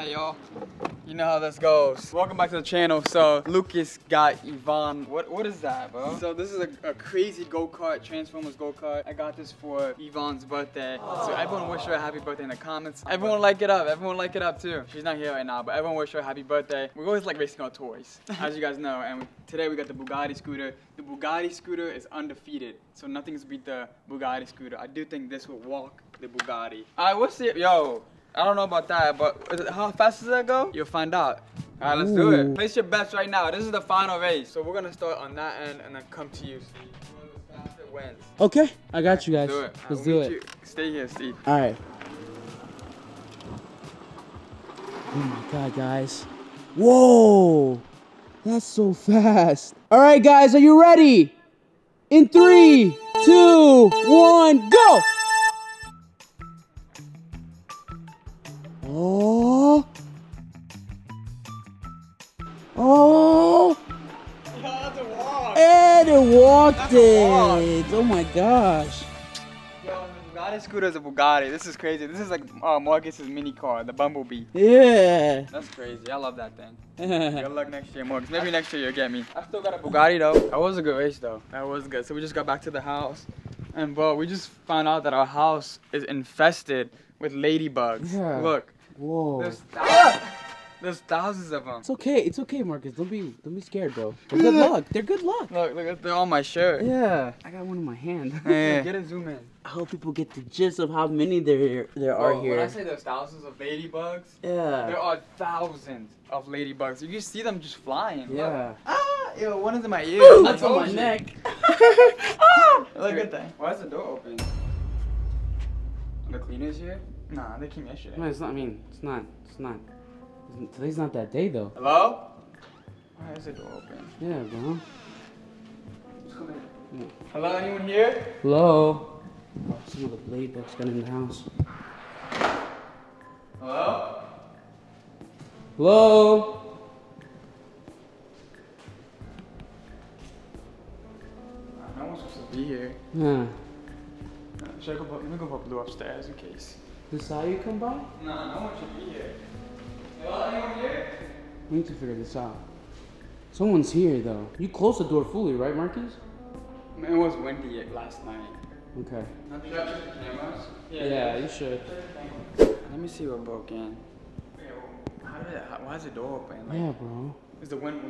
Alright y'all, you know how this goes. Welcome back to the channel. So Lucas got Ivan. What is that, bro? So this is a crazy go-kart, Transformers go-kart. I got this for Ivan's birthday. Aww. So everyone wish her a happy birthday in the comments. Everyone like it up, everyone like it up too. She's not here right now, but everyone wish her a happy birthday. We always like racing our toys, as you guys know. And today we got the Bugatti scooter. The Bugatti scooter is undefeated, so nothing's beat the Bugatti scooter. I do think this will walk the Bugatti. Alright, what's the, yo, I don't know about that, but how fast does that go? You'll find out. All right, let's do it. Place your bets right now. This is the final race. So we're going to start on that end and then come to you, Steve. Whoever's faster wins. Okay, I got you guys. Let's do it. Let's do it. Stay here, Steve. All right. Oh my God, guys. Whoa. That's so fast. All right, guys, are you ready? In 3, 2, 1, go. Oh! Oh! And it walked it! Oh my gosh! Yo, the Bugatti scooter is a Bugatti. This is crazy. This is like Marcus's mini car, the Bumblebee. Yeah! That's crazy. I love that thing. Good luck next year, Marcus. Maybe next year you'll get me. I still got a Bugatti though. That was a good race though. That was good. So we just got back to the house. And bro, we just found out that our house is infested with ladybugs. Yeah. Look. Whoa. There's thousands of them. It's okay, Marcus. Don't be scared, bro. They're good luck. They're good luck. Look, they're on my shirt. Yeah. I got one in my hand. Yeah. Get a zoom in. I hope people get the gist of how many there are here. When I say there's thousands of ladybugs, yeah, there are thousands of ladybugs. You can see them just flying. Yeah. Look. Ah, yo, one is in my ear. Ooh, that's on my neck. Ah, look at that. Why is the door open? The cleaners here? Nah, they came yesterday. No, it's not. I mean, it's not. Today's not that day though. Hello? Why is the door open? Yeah, bro. Just come in. Yeah. Hello, anyone here? Hello. Oh, some of the blade bugs got in the house. Hello? Hello? No one's supposed to be here. Yeah. Should I go? Let me go put Blue upstairs in case. This how you come by? Nah, no one should be here. Hello, anyone here? We need to figure this out. Someone's here though. You closed the door fully, right, Marcus? It was windy last night. Okay. Should I check the cameras? Yeah, you should. Let me see what broke in. Why is the door open? Like, yeah, bro. Is the wind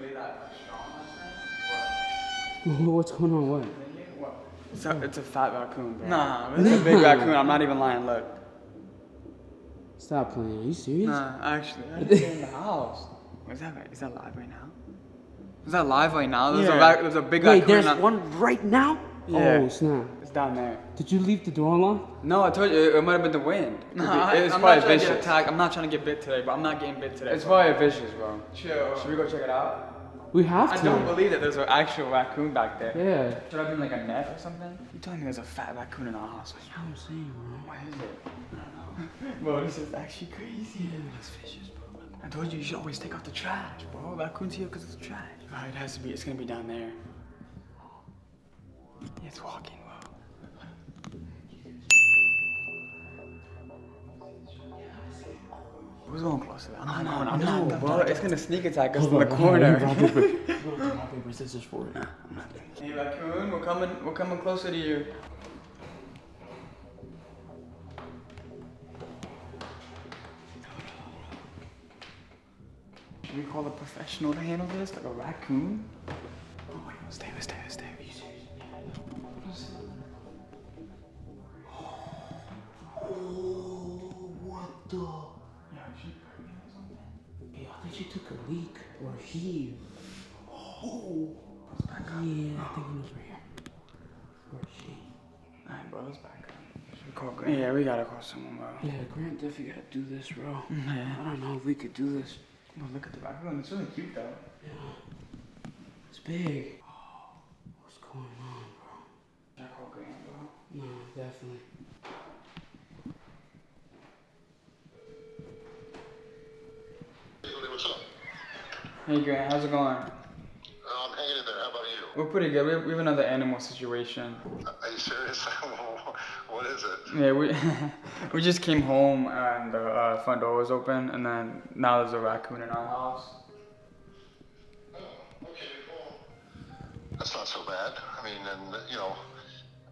really that strong last night? What's going on? What? It's a fat raccoon, bro. Nah, it's a big raccoon. I'm not even lying. Look. Stop playing. Are you serious? Nah, actually. I didn't get in the house. Is that live right now? Is that live right now? There's, yeah, there's a big raccoon. Wait, there's one right now? Yeah. Oh, snap. It's down there. Did you leave the door unlocked? No, I told you. It might have been the wind. Nah, it was probably vicious. I'm not trying to get bit today, but I'm not getting bit today. It's probably vicious, bro. Chill. Should we go check it out? We have to. I don't believe that there's an actual raccoon back there. Yeah. Should I be in like a net or something? You telling me there's a fat raccoon in our house? That's what I'm saying, bro. Why is it? I don't know. Bro, this is actually crazy. Yeah, it's vicious, bro. I told you, you should always take out the trash, bro. Raccoon's here because it's trash. Bro, it has to be. It's gonna be down there. It's walking, bro. Who's going close to that? I'm not, bro. It's gonna sneak attack us in the corner. Rock, paper, scissors for it. Hey, raccoon, we're coming closer to you. Should we call a professional to handle this, like a raccoon? Oh wait, stay. Are you serious? What is it? Oh, what the? She took a leak, or he. Oh! Back up. Yeah, I think he was right here. Or she. Alright, bro, let's back up. Should we call Grant? Yeah, we gotta call someone, bro. Yeah, Grant definitely gotta do this, bro. Yeah. I don't know if we could do this. Yo, look at the background. It's really cute, though. Yeah. It's big. Oh, what's going on, bro? Should I call Grant, bro? No, definitely. Hey Grant, how's it going? I'm hanging in there, how about you? We're pretty good, we have another animal situation. Are you serious? What is it? Yeah, we just came home and the front door was open, and then now there's a raccoon in our house. Oh, okay, well, that's not so bad. I mean, and you know,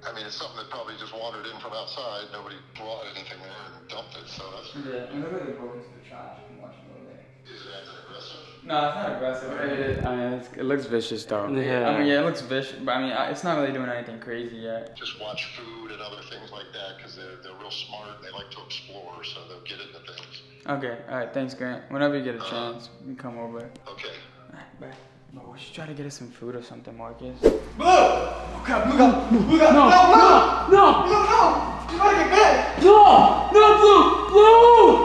I mean, it's something that probably just wandered in from outside. Nobody brought anything there and dumped it, so that's... Yeah, and nobody broke into the trash and watched it all day. Is it aggressive? No, it's not aggressive. It looks vicious, though. Yeah. I mean, yeah, it looks vicious, but I mean, it's not really doing anything crazy yet. Just watch food and other things like that, because they're real smart and they like to explore, so they'll get into things. Okay, all right, thanks, Grant. Whenever you get a chance, you can come over. Okay. All right, bye. Oh, we should try to get us some food or something, Marcus. Move! Oh, God, move up! Move up! No! No! No! No! No! You better get back! No! No, Blue! Blue!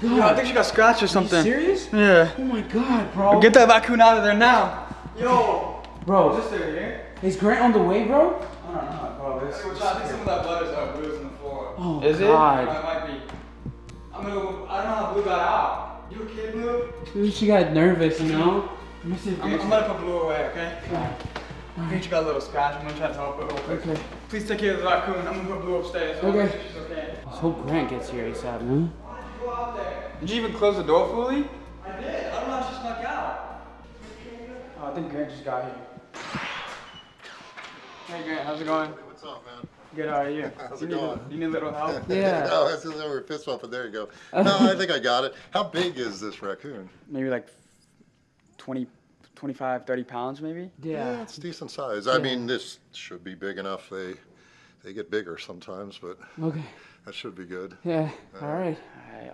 God. Yo, I think she got scratched or something. Are you serious? Yeah. Oh my God, bro. Get that raccoon out of there now. Yo. Bro. Is this here? Is Grant on the way, bro? I don't know, bro. This is I think some of that butter's bruised on the floor. Oh, is God. It? It might be. I mean, I don't know how Blue got out. You okay, Blue? Dude, she got nervous, you know? Let me see if I'm gonna put Blue away, okay? Yeah. I think she got a little scratch. I'm gonna try to help her real quick. Okay. Please take care of the raccoon. I'm gonna put Blue upstairs. So okay. She's okay. Let's hope Grant gets here ASAP, man. Out there. Did you even close the door fully? I did. I don't know how she snuck out. Oh, I think Grant just got here. Hey Grant, how's it going? Hey, what's up, man? Good, how are you? How's it going? You need a little help? Yeah. No, that's just over fist bump, but there you go. No, I think I got it. How big is this raccoon? Maybe like 20, 25, 30 pounds maybe? Yeah, it's decent size. Yeah. I mean, this should be big enough. They get bigger sometimes, but... Okay. That should be good. Yeah. All right.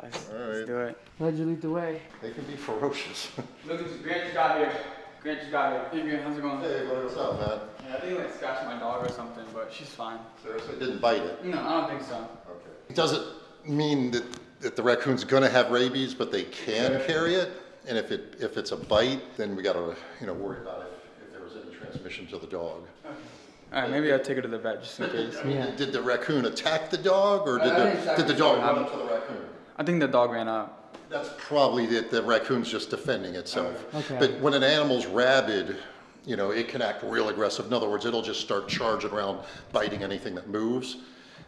Let's do it. Glad you lead the way. They can be ferocious. Look, Grant just got here. Grant just got here. Hey, Grant, how's it going? Hey, what's up, man? Yeah, I think like scratched my dog or something, but she's fine. Seriously? It didn't bite it? No, I don't think so. Okay. It doesn't mean that the raccoon's gonna have rabies, but they can carry it. And if it's a bite, then we gotta worry about it if there was any transmission to the dog. Okay. All right, maybe I'll take her to the vet just in case. Yeah. Did the raccoon attack the dog, or did the dog run up to the raccoon? I think the dog ran up. That's probably it. The raccoon's just defending itself. Okay. But when an animal's rabid, it can act real aggressive. In other words, it'll just start charging around, biting anything that moves.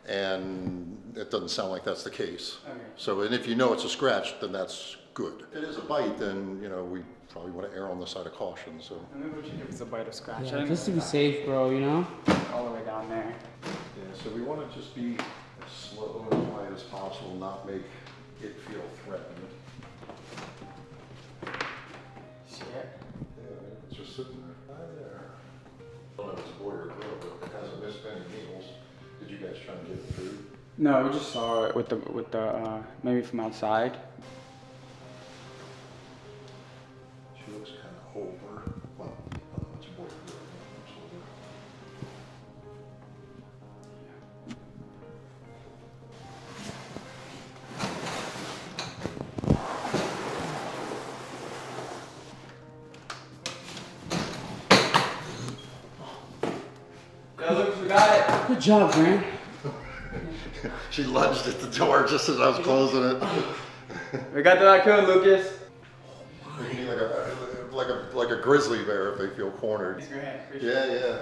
And it doesn't sound like that's the case. Okay. So, and if it's a scratch, then that's good. If it is a bite, then we probably want to err on the side of caution. So. And then what you give is a bite or scratch. Yeah, just to be safe, bro. All the way down there. Yeah. So we want to just be as slow and quiet as possible, not make it feel threatened. Shit. Yeah, it's just sitting there. Hi there. I don't know if it's a boy or a girl, but it hasn't missed any meals. Did you guys try and get food? No, we just saw it with the maybe from outside. She looks kind of older. Well, I don't know, it's a boy or girl. She looks older. Yeah, look, we got it. Good job, Grant. She lunged at the door just as I was closing it. We got the raccoon, Lucas. Like a grizzly bear if they feel cornered. Yeah.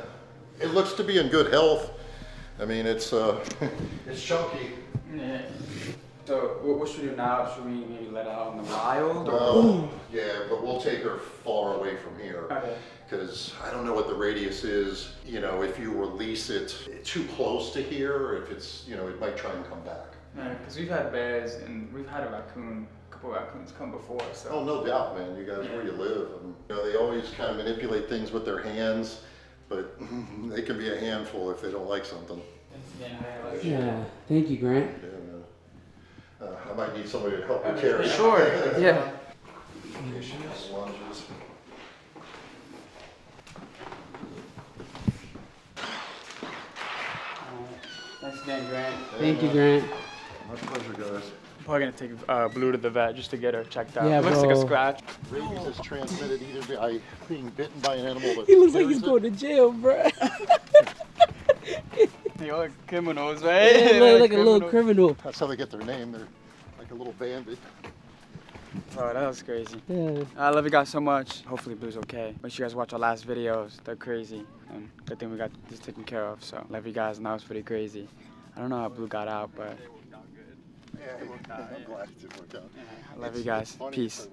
It looks to be in good health. I mean, it's chunky. Yeah. So what should we do now? Should we maybe let out in the wild? Well, yeah, but we'll take her far away from here. Okay. Because I don't know what the radius is. If you release it too close to here, if it's, it might try and come back. Right, because we've had bears and we've had a couple raccoons come before. So. Oh, no doubt, man. You guys, where you live, and, they always kind of manipulate things with their hands, but they can be a handful if they don't like something. Yeah. Thank you, Grant. Yeah, man. I might need somebody to help you carry. Sure. Yeah. Lunges. Nice again, Grant. Thank you, Grant. My pleasure, guys. I'm probably going to take Blue to the vet just to get her checked out. Yeah, looks like a scratch. Rabies is transmitted either by being bitten by an animal. He looks like he's going to jail, bro. They're like criminals, right? Yeah, like a little criminal. That's how they get their name. They're like a little bandit. Oh, that was crazy. Yeah. I love you guys so much. Hopefully Blue's okay. Make sure you guys watch our last videos. They're crazy. And good thing we got this taken care of. So love you guys, and that was pretty crazy. I don't know how Blue got out, but... Yeah, it worked out. I'm glad it worked out. I love you guys. Peace.